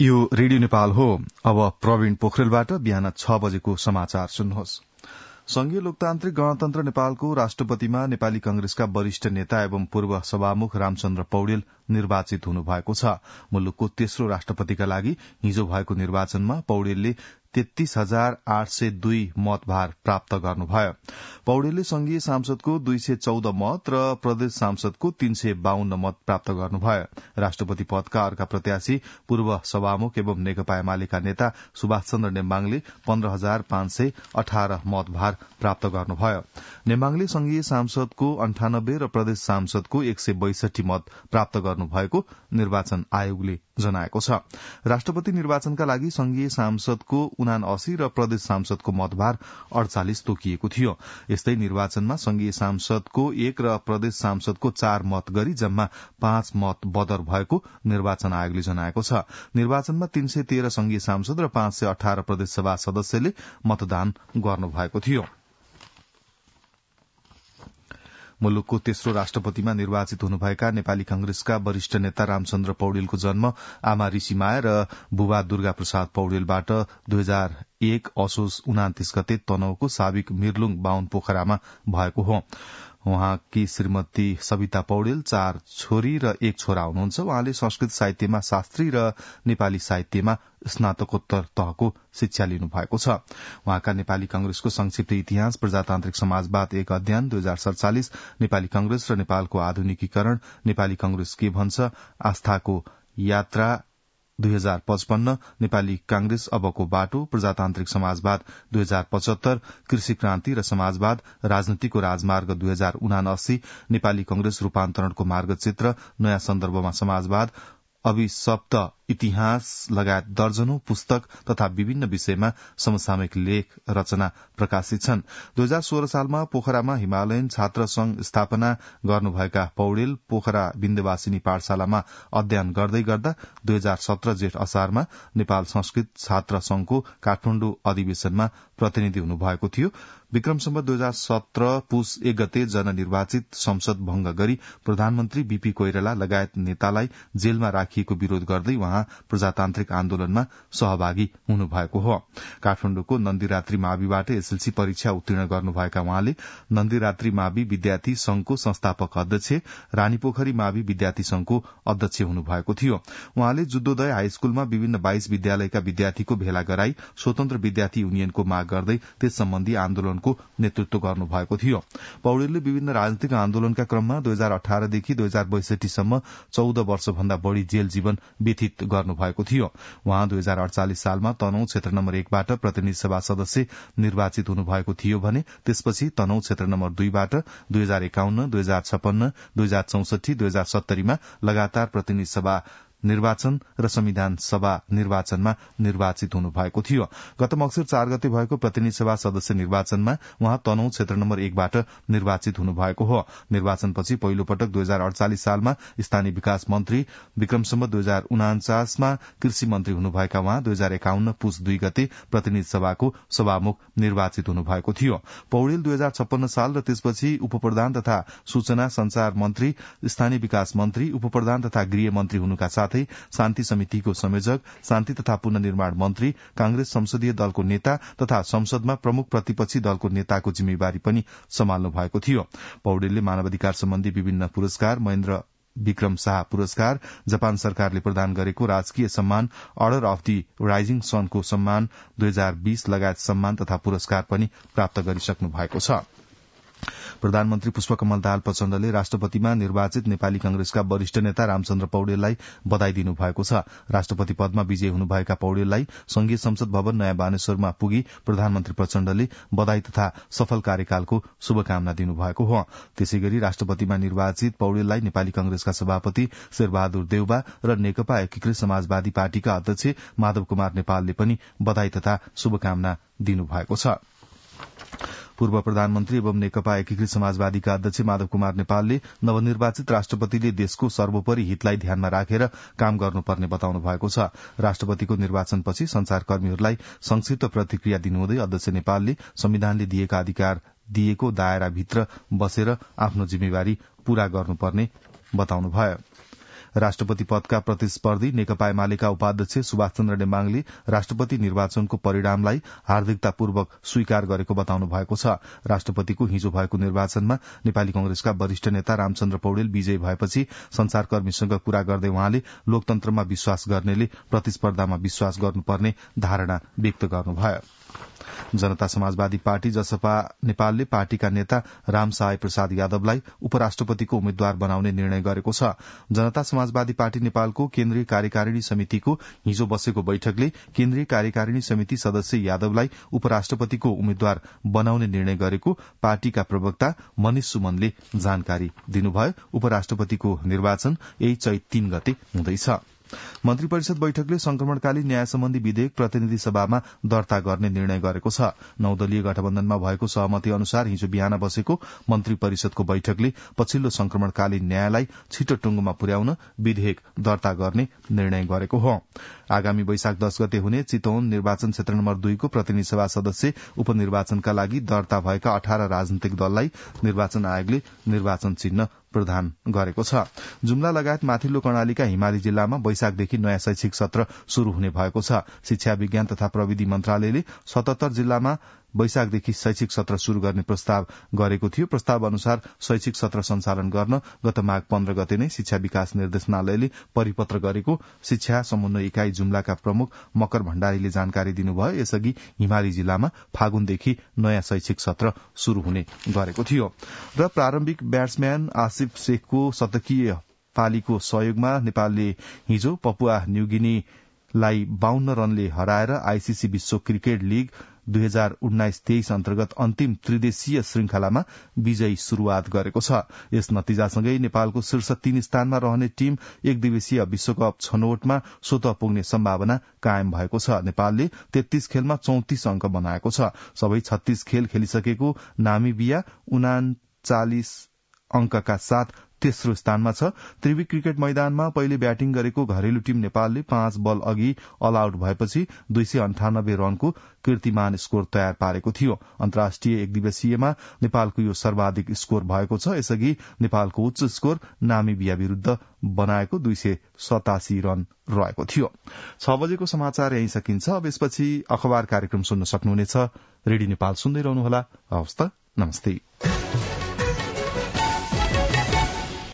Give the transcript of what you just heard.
यो रेडियो नेपाल हो। अब प्रवीण पोखरेलबाट बिहान 6 बजेको समाचार सुन्नुहोस्। संघीय लोकतान्त्रिक गणतन्त्र नेपालको राष्ट्रपतिमा नेपाली कंग्रेसका वरिष्ठ नेता एवं पूर्व सभामुख रामचन्द्र पौडेल निर्वाचित हुनुभएको छ। मुलुकको तेस्रो राष्ट्रपतिका लागि हिजो भएको निर्वाचनमा पौडेलले 33,802 मत भार प्राप्त गर्नुभयो। पौडेलले संघीय सांसदको 214 मत र प्रदेश सांसदको 352 मत प्राप्त गर्नुभयो। राष्ट्रपति पदका अर्का प्रत्याशी पूर्व सभामुख एवं नेकपा एमालेका नेता सुभाष चन्द्र नेम्वाङले 15,518 मत भार प्राप्त गर्नुभयो। नेम्वाङले संघीय सांसदको 98 र प्रदेश सांसदको 162 मत प्राप्त गर्नुभएको निर्वाचन आयोगले जनाएको छ। राष्ट्रपति निर्वाचनका लागि संघीय सांसदको 79 र प्रदेश सांसदको मतभार 48 तोकिएको थियो। यस्तै निर्वाचनमा संघीय सांसदको 1 र प्रदेश सांसदको 4 मत गरी जम्मा 5 मत बदर भएको निर्वाचन आयोगले जनाएको छ। निर्वाचनमा 313 संघीय सांसद र 518 प्रदेशसभा सदस्यले मतदान गर्नुभएको थियो। मुलुकको तेस्रो राष्ट्रपतिमा निर्वाचित हुनुभएका नेपाली कंग्रेसका वरिष्ठ नेता रामचन्द्र पौडेलको जन्म आमा ऋषिमाया र बुबा दुर्गा प्रसाद पौडेलबाट 2001 असोज 29 गते तनहुँको साबिक मिर्लुङ बाहुन पोखरामा भएको हो। उहाँकी श्रीमती सविता पौडेल 4 छोरी र 1 छोरा हुनुहुन्छ। उहाँले संस्कृत साहित्यमा शास्त्री र नेपाली साहित्यमा स्नातकोत्तर तहको शिक्षा लिनु भएको छ। उहाँका नेपाली कंग्रेसको संक्षिप्त इतिहास, प्रजातान्त्रिक समाजवाद एक अध्ययन, 2047, नेपाली कंग्रेस र नेपालको आधुनिकीकरण, नेपाली कंग्रेस के भन्छ, आस्थाको यात्रा 2055, नेपाली कांग्रेस अबको बाटो, प्रजातान्त्रिक समाजवाद 2075, कृषि क्रान्ति र समाजवाद, राजनीतिको राजमार्ग 2079, नेपाली कांग्रेस रूपान्तरणको मार्गचित्र, नयाँ सन्दर्भमा समाजवाद, अभिशप्त इतिहास लगायत दर्जनौं पुस्तक तथा विभिन्न विषयमा समसामयिक लेख रचना प्रकाशित छन्। 2016 सालमा पोखरामा हिमालयन छात्र संघ स्थापना गर्नुभएका पौडेल पोखरा बिन्दुवासिनी पाठशालामा अध्ययन गर्दै गर्दा 2017 जेठ असारमा नेपाल संस्कृत छात्र संघको काठमाण्डु अधिवेशनमा प्रतिनिधि हुनुभएको थियो। विक्रम सम्वत 2017 पुस 1 गते जननिर्वाचित संसद भंग गरी प्रधानमन्त्री बीपी कोईराला लगायत नेतालाई जेलमा राखिएको विरोध गर्दै उहाँ प्रजातान्त्रिक आन्दोलनमा सहभागी हुनुभएको हो। काठमाडौँको नन्दीरात्री माविबाट एसएलसी परीक्षा उत्तीर्ण गर्नुभएका उहाँले नन्दीरात्री मावि विद्यार्थी संघको संस्थापक अध्यक्ष, रानीपोखरी मावि विद्यार्थी संघको अध्यक्ष हुनुभएको थियो। उहाँले जुद्धोदय हाईस्कूलमा विभिन्न 22 विद्यालयका विद्यार्थीको भेला गराई स्वतन्त्र विद्यार्थी युनियनको माग गर्दै त्यस सम्बन्धी आन्दोलनको नेतृत्व गर्नुभएको थियो। पौडेलले विभिन्न राजनीतिक आन्दोलनका क्रममा 2018 देखि 2062 सम्म 14 वर्षभन्दा बढ़ी जेल जीवन व्यतीत गर्नुभएको थियो। उहाँ 2048 सालमा तनहुँ क्षेत्र नम्बर 1बाट प्रतिनिधि सभा सदस्य निर्वाचित हुनुभएको थियो भने त्यसपछि तनहुँ क्षेत्र नम्बर 2बाट 2051, 2056, 2064, 2070 मा लगातार प्रतिनिधि सभा निर्वाचन र संविधान सभा निर्वाचनमा निर्वाचित हुनुभएको थियो। गत मक्सिर 4 गते भएको प्रतिनिधि सभा सदस्य निर्वाचनमा उहाँ तनहुँ क्षेत्र नम्बर 1बाट निर्वाचित हुनुभएको हो। निर्वाचनपछि पहिलो पटक 2048 सालमा स्थानीय विकास मन्त्री, विक्रम सम्वत 2049 मा कृषि मन्त्री हुनुभएका उहाँ 2051 पुस 2 गते प्रतिनिधि सभाको सभामुख निर्वाचित हुनुभएको थियो। पौडेल 2056 साल र त्यसपछि उपप्रधान तथा सूचना संचार मन्त्री, स्थानीय विकास मन्त्री, उपप्रधान तथा गृह मन्त्री हुनुका शान्ति समितिको संयोजक, शान्ति तथा पुनर्निर्माण मन्त्री, कांग्रेस संसदीय दलको नेता तथा संसदमा प्रमुख प्रतिपक्षी दलको नेताको जिम्मेवारी पनि सम्हाल्नु भएको थियो। पौडेलले मानवाधिकार सम्बन्धी विभिन्न पुरस्कार, महेन्द्र विक्रम शाह पुरस्कार, जापान सरकारले प्रदान गरेको राजकीय सम्मान, अर्डर अफ दि राइजिङ सनको सम्मान 2020 लगायत सम्मान तथा पुरस्कार पनि प्राप्त गरिसक्नु भएको छ। प्रधानमन्त्री पुष्पकमल दाहाल प्रचण्डले राष्ट्रपतिमा निर्वाचित नेपाली कंग्रेसका वरिष्ठ नेता रामचन्द्र पौडेललाई बधाई दिनुभएको छ। राष्ट्रपति पदमा विजयी हुनुभएका पौडेललाई संघीय संसद भवन नयाँ बानेश्वरमा पुगी प्रधानमन्त्री प्रचण्डले बधाई तथा सफल कार्यकालको शुभकामना दिनुभएको हो। त्यसैगरी राष्ट्रपतिमा निर्वाचित पौडेललाई नेपाली कंग्रेसका सभापति शेरबहादुर देउवा र नेकपा एकीकृत समाजवादी पार्टीका अध्यक्ष माधव कुमार नेपालले पनि बधाई तथा शुभकामना दिनुभएको छ। पूर्व प्रधानमन्त्री एवं नेकपा एकीकृत समाजवादीका अध्यक्ष माधव कुमार नेपालले नवनिर्वाचित राष्ट्रपतिले देशको सर्वोपरि हितलाई ध्यानमा राखेर काम गर्नुपर्ने बताउनु भएको छ। राष्ट्रपतिको निर्वाचनपछि संचारकर्मीहरूलाई संक्षिप्त प्रतिक्रिया दिनुहुँदै अध्यक्ष नेपालले संविधानले दिएका अधिकार दिएको दायराभित्र बसेर आफ्नो जिम्मेवारी पूरा गर्नुपर्ने बताउनुभयो। राष्ट्रपति पदका प्रतिस्पर्धी नेकपा एमालेका उपाध्यक्ष सुभाष चन्द्र नेम्वाङले राष्ट्रपति निर्वाचनको परिणामलाई हार्दिकतापूर्वक स्वीकार गरेको बताउनु भएको छ। राष्ट्रपतिको हिजो भएको निर्वाचनमा नेपाली कंग्रेसका वरिष्ठ नेता रामचन्द्र पौडेल विजयी भएपछि संचारकर्मीसँग कुरा गर्दै वहाँले लोकतन्त्रमा विश्वास गर्नेले प्रतिस्पर्धामा विश्वास गर्नुपर्ने धारणा व्यक्त गर्नुभयो। जनता समाजवादी पार्टी जसपा नेपालले पार्टीका नेता रामसाय प्रसाद यादवलाई उपराष्ट्रपतिको उम्मेद्वार बनाउने निर्णय गरेको छ। जनता समाजवादी पार्टी नेपालको केन्द्रीय कार्यकारिणी समितिको हिजो बसेको बैठकले केन्द्रीय कार्यकारिणी समिति सदस्य यादवलाई उपराष्ट्रपतिको उम्मेद्वार बनाउने निर्णय गरेको पार्टीका प्रवक्ता मनिष सुमनले जानकारी दिनुभयो। उपराष्ट्रपतिको निर्वाचन यही चैत 3 गते हुँदैछ। मन्त्री परिषद बैठकले संक्रमणकालीन न्याय सम्बन्धी विधेयक प्रतिनिधि सभामा दर्ता गर्ने निर्णय गरेको छ। नौदलीय गठबन्धनमा भएको सहमति अनुसार हिजो बिहान बसेको मन्त्री परिषदको बैठकले पछिल्लो संक्रमणकालीन न्यायलाई छिटो टुंगोमा पुर्याउन विधेयक दर्ता गर्ने निर्णय गरेको हो। आगामी वैशाख 10 गते हुने चितवन निर्वाचन क्षेत्र नम्बर 2 को प्रतिनिधि सभा सदस्य उपनिर्वाचनका लागि दर्ता भएका 18 राजनीतिक दललाई निर्वाचन आयोगले निर्वाचन चिन्ह प्रदान गरेको छ। जुम्ला लगायत माथिल्लो कर्णालीका हिमाली जिल्लामा वैशाखदेखि नयाँ शैक्षिक सत्र शुरू हुने भएको छ। शिक्षा विज्ञान तथा प्रविधि मन्त्रालयले 77 जिल्लामा वैशाखदेखि शैक्षिक सत्र शुरू गर्ने प्रस्ताव गरेको थियो। प्रस्ताव अनुसार शैक्षिक सत्र सञ्चालन गर्न गत माघ 15 गते नै शिक्षा विकास निर्देशनालयले परिपत्र गरेको शिक्षा समन्वय इकाई जुम्लाका प्रमुख मकर भण्डारीले जानकारी दिनुभयो। यसअघि हिमाली जिल्लामा फागुनदेखि नयाँ शैक्षिक सत्र शुरू हुने गरेको थियो। र प्रारम्भिक ब्याट्सम्यान आसिफ शेखको शतकीय पालीको सहयोगमा नेपालले हिजो पपुआ न्युगिनीलाई 52 रनले हराएर आईसीसी विश्व क्रिकेट लीग 2019-23 अन्तर्गत अन्तिम त्रिदेशीय श्रृंखलामा विजयी शुरूआत गरेको छ। यस नतिजासँगै नेपालको शीर्ष 3 स्थानमा रहने टीम एक दिवसीय विश्वकप छनौटमा स्वत पुग्ने सम्भावना कायम भएको छ। नेपालले 33 खेलमा 34 अंक बनाएको छ। सबै 36 खेल खेलिसकेको नामिबिया 39 अंकका साथ तेस्रो स्थानमा छ। त्रिवी क्रिकेट मैदानमा पहिले ब्याटिङ गरेको घरेलु टीम नेपालले 5 बल अघि अल आउट भएपछि 298 रनको कीर्तिमान स्कोर तयार पारेको थियो। अन्तर्राष्ट्रिय एक दिवसीयमा नेपालको यो सर्वाधिक स्कोर भएको छ। यसअघि नेपालको उच्च स्कोर नामिबिया विरुद्ध बनाएको 287 रन रहेको थियो। 6 बजेको समाचार यही सकिन्छ। अब यसपछि अखबार कार्यक्रम सुन्न सक्नुहुनेछ। रेडियो नेपाल सुन्दै रहनुहोला। हवस् त, नमस्ते।